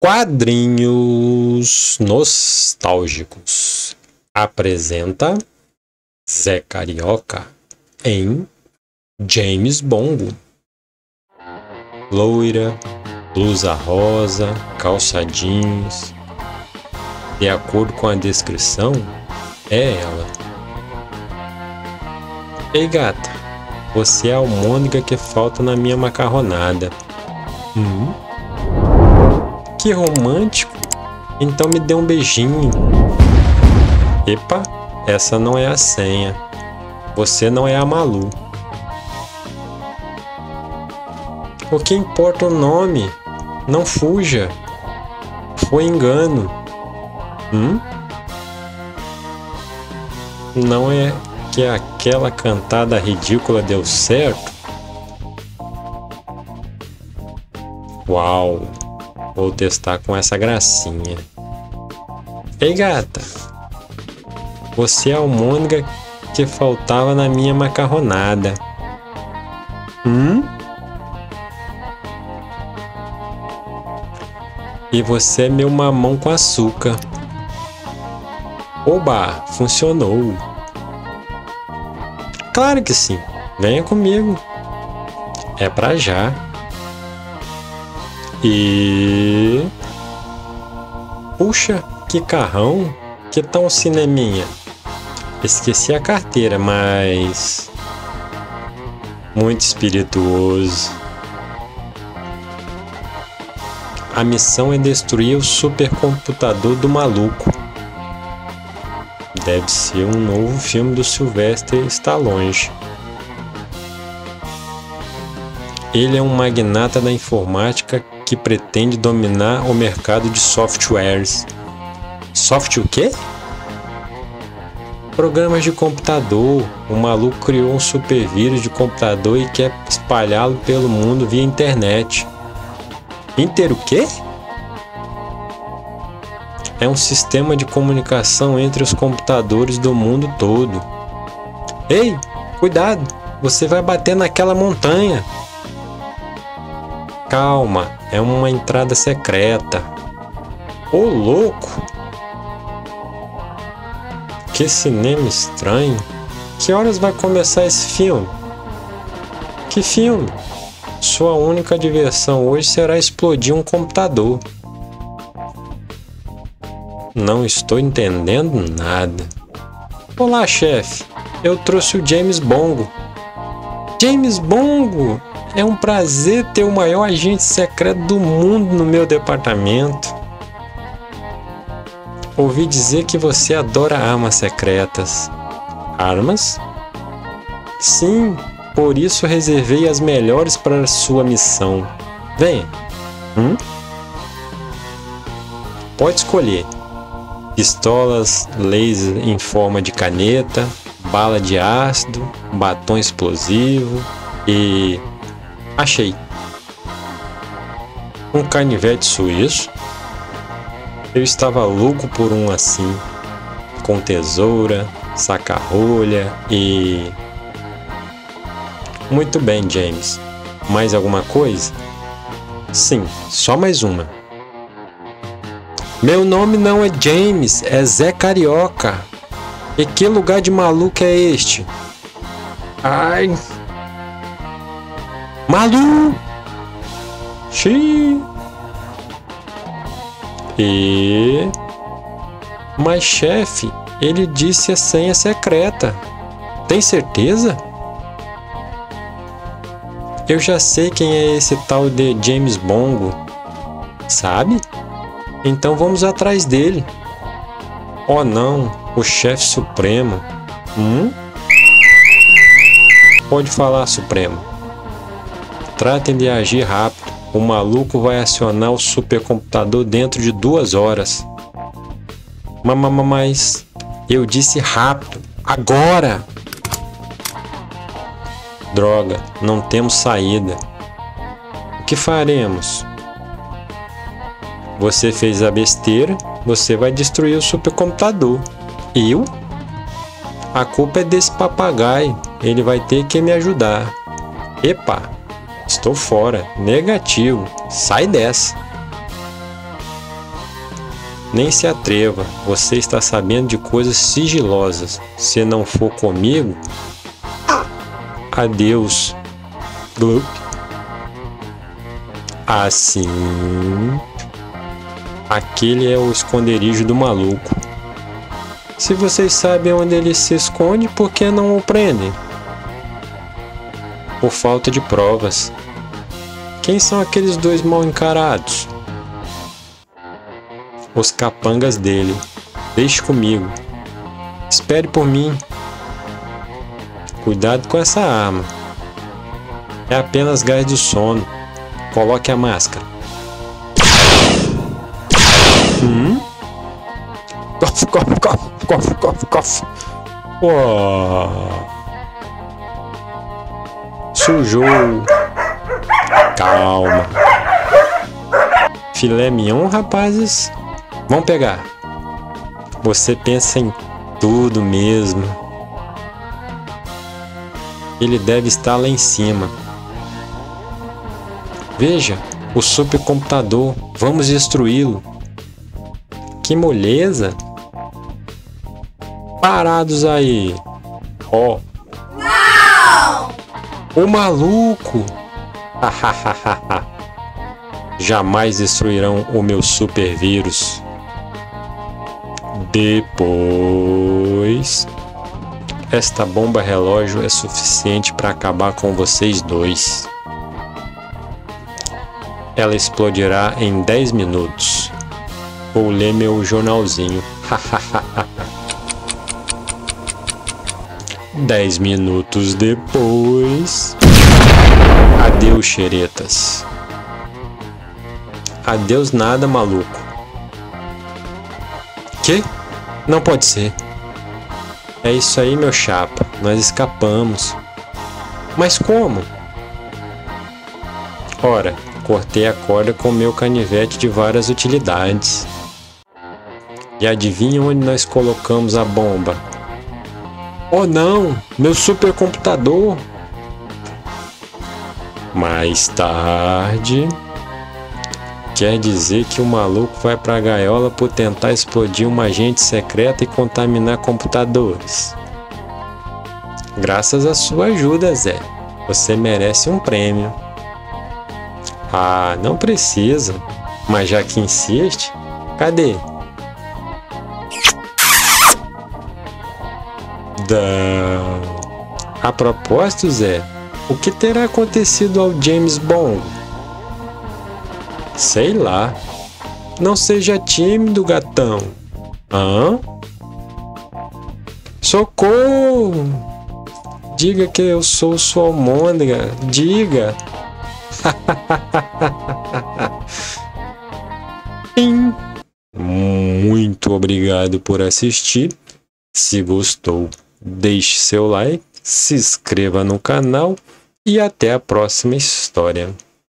Quadrinhos Nostálgicos apresenta Zé Carioca em James Bongo. Loira, blusa rosa, calça jeans. De acordo com a descrição, é ela. Ei gata, você é a almôndega que falta na minha macarronada. Que romântico! Então me dê um beijinho. Epa, essa não é a senha. Você não é a Malu. O que importa o nome? Não fuja. Foi engano. Não é que aquela cantada ridícula deu certo? Uau! Vou testar com essa gracinha. Ei gata, você é a almôndega que faltava na minha macarronada. E você é meu mamão com açúcar. Oba, funcionou. Claro que sim, venha comigo. É pra já. E... puxa, que carrão! Que tal um cineminha? Esqueci a carteira, mas... muito espirituoso. A missão é destruir o supercomputador do maluco. Deve ser um novo filme do Sylvester Stallone. Ele é um magnata da informática que pretende dominar o mercado de softwares. Software o quê? Programas de computador. O maluco criou um supervírus de computador e quer espalhá-lo pelo mundo via internet. Inter o quê? É um sistema de comunicação entre os computadores do mundo todo. Ei, cuidado! Você vai bater naquela montanha! Calma, é uma entrada secreta. Ô louco! Que cinema estranho! Que horas vai começar esse filme? Que filme? Sua única diversão hoje será explodir um computador. Não estou entendendo nada. Olá, chefe. Eu trouxe o James Bongo. James Bongo! É um prazer ter o maior agente secreto do mundo no meu departamento. Ouvi dizer que você adora armas secretas. Armas? Sim, por isso reservei as melhores para sua missão. Venha. Pode escolher. Pistolas, laser em forma de caneta, bala de ácido, batom explosivo e... achei! Um canivete suíço? Eu estava louco por um assim, com tesoura, saca-rolha e... muito bem, James. Mais alguma coisa? Sim, só mais uma. Meu nome não é James, é Zé Carioca. E que lugar de maluco é este? Ai... Malu! Xiii! E... mas chefe, ele disse a senha secreta. Tem certeza? Eu já sei quem é esse tal de James Bongo. Sabe? Então vamos atrás dele. Oh não, o chefe supremo. Pode falar, supremo. Tratem de agir rápido. O maluco vai acionar o supercomputador dentro de 2 horas. Mas... eu disse rápido. Agora! Droga, não temos saída. O que faremos? Você fez a besteira. Você vai destruir o supercomputador. Eu? A culpa é desse papagaio. Ele vai ter que me ajudar. Epa! Estou fora. Negativo. Sai dessa. Nem se atreva, você está sabendo de coisas sigilosas. Se não for comigo, adeus. Glup. Assim. Aquele é o esconderijo do maluco. Se vocês sabem onde ele se esconde, por que não o prendem? Por falta de provas. Quem são aqueles dois mal encarados? Os capangas dele. Deixe comigo. Espere por mim. Cuidado com essa arma. É apenas gás do sono. Coloque a máscara. Cof, cof, cof, cof, cof, cof. Sujou. Calma. Filé mignon, rapazes. Vão pegar. Você pensa em tudo mesmo. Ele deve estar lá em cima. Veja, o supercomputador. Vamos destruí-lo. Que moleza. Parados aí. Ó. Oh. O maluco. Jamais destruirão o meu super vírus. Depois, esta bomba relógio é suficiente para acabar com vocês dois. Ela explodirá em 10 minutos. Vou ler meu jornalzinho. 10 minutos depois. Adeus, xeretas. Adeus nada, maluco. Que? Não pode ser. É isso aí, meu chapa. Nós escapamos. Mas como? Ora, cortei a corda com meu canivete de várias utilidades. E adivinha onde nós colocamos a bomba? Oh não! Meu supercomputador! Mais tarde... Quer dizer que o maluco vai pra gaiola por tentar explodir uma agente secreta e contaminar computadores. Graças à sua ajuda, Zé. Você merece um prêmio. Ah, não precisa. Mas já que insiste, cadê? A propósito, Zé, o que terá acontecido ao James Bond? Sei lá. Não seja tímido, gatão. Hã? Socorro! Diga que eu sou sua almôndega. Diga. Muito obrigado por assistir. Se gostou, deixe seu like, se inscreva no canal e até a próxima história.